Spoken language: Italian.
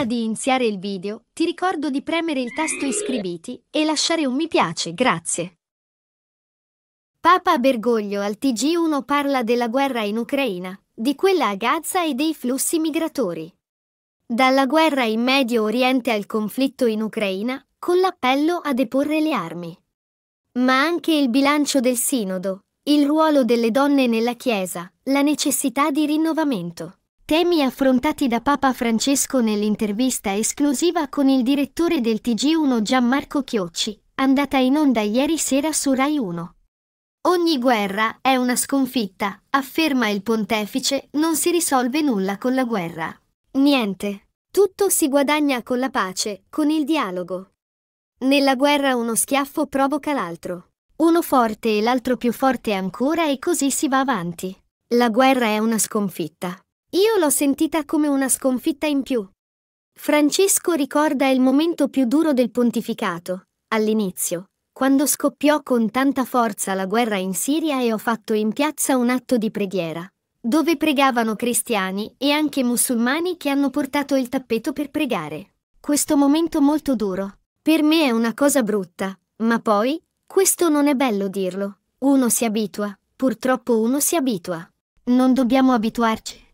Prima di iniziare il video, ti ricordo di premere il tasto iscriviti e lasciare un mi piace, grazie. Papa Bergoglio al TG1 parla della guerra in Ucraina, di quella a Gaza e dei flussi migratori. Dalla guerra in Medio Oriente al conflitto in Ucraina, con l'appello a deporre le armi. Ma anche il bilancio del Sinodo, il ruolo delle donne nella Chiesa, la necessità di rinnovamento. Temi affrontati da Papa Francesco nell'intervista esclusiva con il direttore del TG1 Gianmarco Chiocci, andata in onda ieri sera su Rai 1. Ogni guerra è una sconfitta, afferma il pontefice, non si risolve nulla con la guerra. Niente. Tutto si guadagna con la pace, con il dialogo. Nella guerra uno schiaffo provoca l'altro. Uno forte e l'altro più forte ancora e così si va avanti. La guerra è una sconfitta. Io l'ho sentita come una sconfitta in più. Francesco ricorda il momento più duro del pontificato, all'inizio, quando scoppiò con tanta forza la guerra in Siria e ho fatto in piazza un atto di preghiera, dove pregavano cristiani e anche musulmani che hanno portato il tappeto per pregare. Questo momento molto duro. Per me è una cosa brutta, ma poi, questo non è bello dirlo. Uno si abitua, purtroppo uno si abitua. Non dobbiamo abituarci.